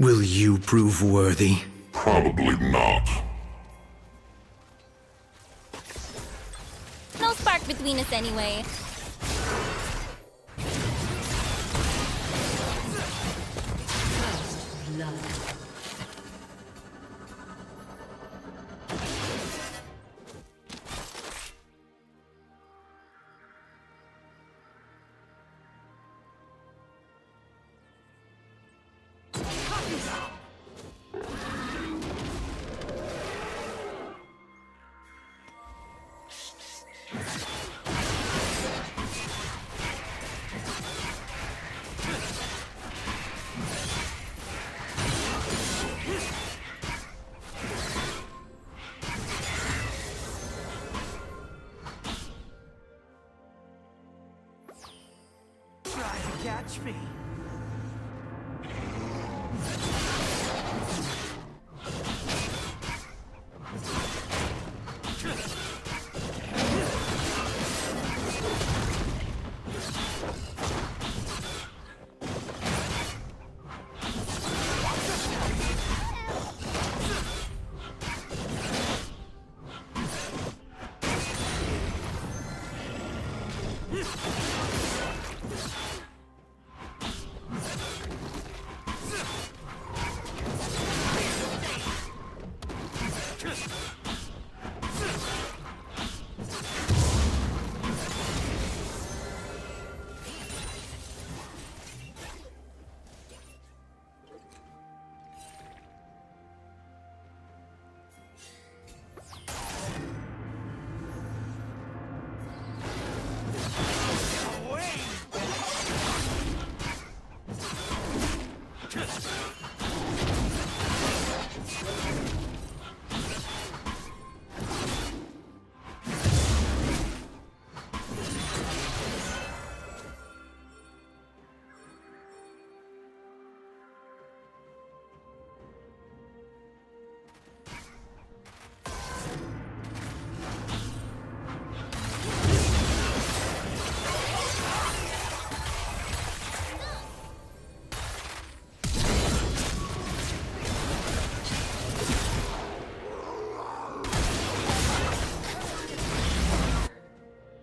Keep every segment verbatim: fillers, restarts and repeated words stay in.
Will you prove worthy? Probably not. No spark between us anyway. Catch me.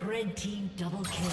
Red team double kill.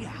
me out.